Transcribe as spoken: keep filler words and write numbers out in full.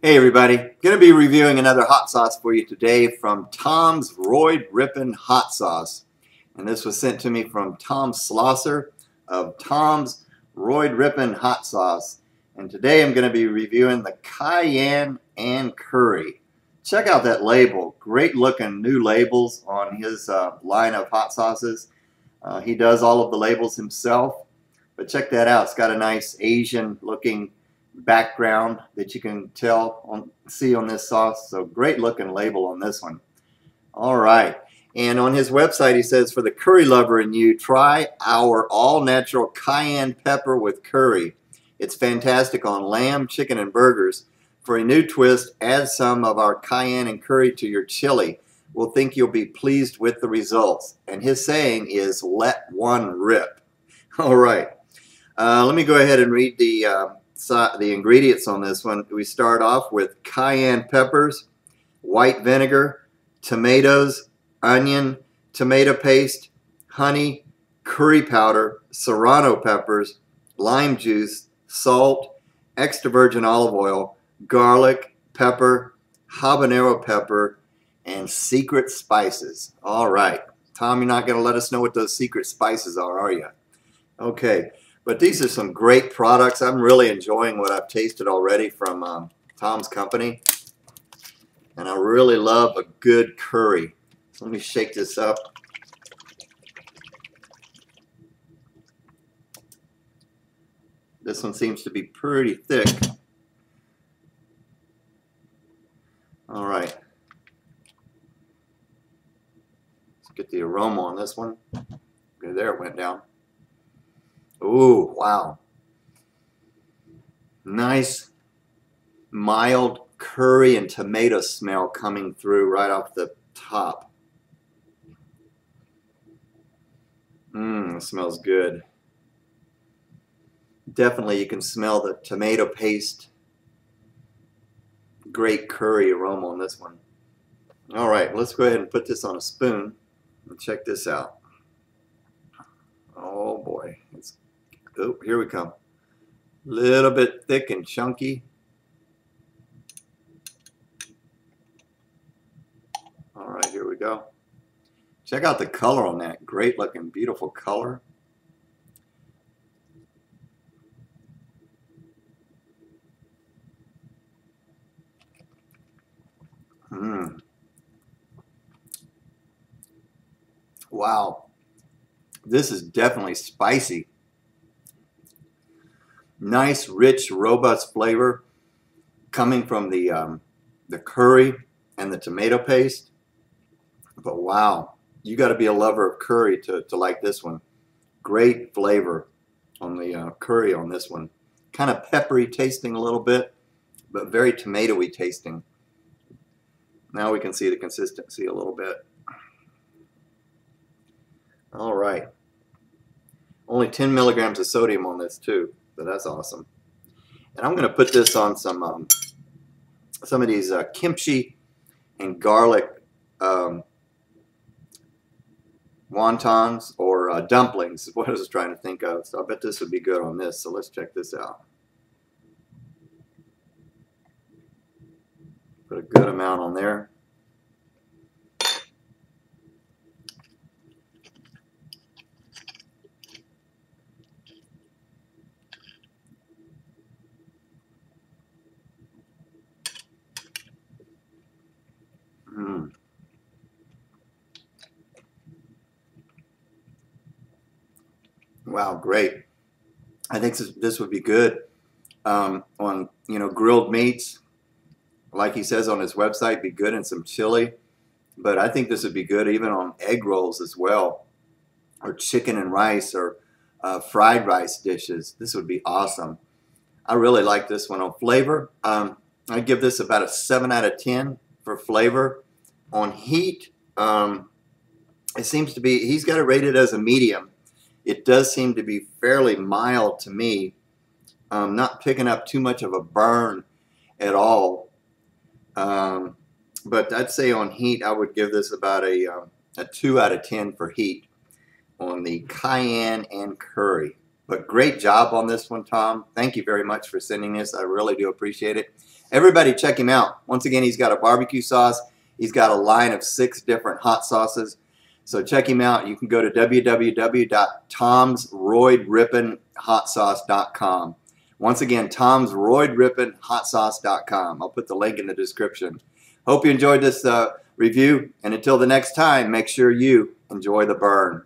Hey everybody, going to be reviewing another hot sauce for you today from Tom's Roid Rippin' Hot Sauce. And this was sent to me from Tom Slosser of Tom's Roid Rippin' Hot Sauce. And today I'm going to be reviewing the Cayenne and Curry. Check out that label. Great looking new labels on his uh, line of hot sauces. Uh, he does all of the labels himself. But check that out. It's got a nice Asian looking background that you can tell on see on this sauce, so great looking label on this one. All right, and on his website he says, for the curry lover in you, try our all-natural cayenne pepper with curry. It's fantastic on lamb, chicken, and burgers. For a new twist, add some of our cayenne and curry to your chili. We'll think you'll be pleased with the results. And his saying is, let one rip. All right, uh, let me go ahead and read the uh, So the ingredients on this one. We start off with cayenne peppers, white vinegar, tomatoes, onion, tomato paste, honey, curry powder, serrano peppers, lime juice, salt, extra virgin olive oil, garlic, pepper, habanero pepper, and secret spices. All right, Tom, you're not going to let us know what those secret spices are, are you? Okay. But these are some great products. I'm really enjoying what I've tasted already from um, Tom's company. And I really love a good curry. So let me shake this up. This one seems to be pretty thick. All right. Let's get the aroma on this one. Okay, there it went down. Ooh, wow. Nice, mild curry and tomato smell coming through right off the top. Mmm, smells good. Definitely you can smell the tomato paste. Great curry aroma on this one. All right, let's go ahead and put this on a spoon and check this out. Oh boy, it's Oh, here we come. Little bit thick and chunky. All right, here we go. Check out the color on that. Great looking, beautiful color. Mmm. Wow. This is definitely spicy. Nice, rich, robust flavor coming from the um, the curry and the tomato paste. But wow, you got to be a lover of curry to, to like this one. Great flavor on the uh, curry on this one. Kind of peppery tasting a little bit, but very tomatoey tasting. Now we can see the consistency a little bit. All right. Only ten milligrams of sodium on this too, so that's awesome. And I'm going to put this on some um, some of these uh, kimchi and garlic um, wontons or uh, dumplings is what I was trying to think of. So I bet this would be good on this. So let's check this out. Put a good amount on there. Mm. Wow, great. I think this, this would be good um, on, you know, grilled meats. Like he says on his website, be good in some chili. But I think this would be good even on egg rolls as well, or chicken and rice, or uh, fried rice dishes. This would be awesome. I really like this one on flavor. Um, I give this about a seven out of ten for flavor. On heat, um, it seems to be, he's got it rated as a medium. It does seem to be fairly mild to me. Um, not picking up too much of a burn at all. Um, but I'd say on heat, I would give this about a, um, a two out of ten for heat on the Cayenne and Curry. But great job on this one, Tom. Thank you very much for sending this. I really do appreciate it. Everybody check him out. Once again, he's got a barbecue sauce. He's got a line of six different hot sauces. So check him out. You can go to w w w dot toms roid rippin hot sauce dot com. Once again, Tom's Roid Rippin' Hot Sauce dot com. I'll put the link in the description. Hope you enjoyed this uh, review, and until the next time, make sure you enjoy the burn.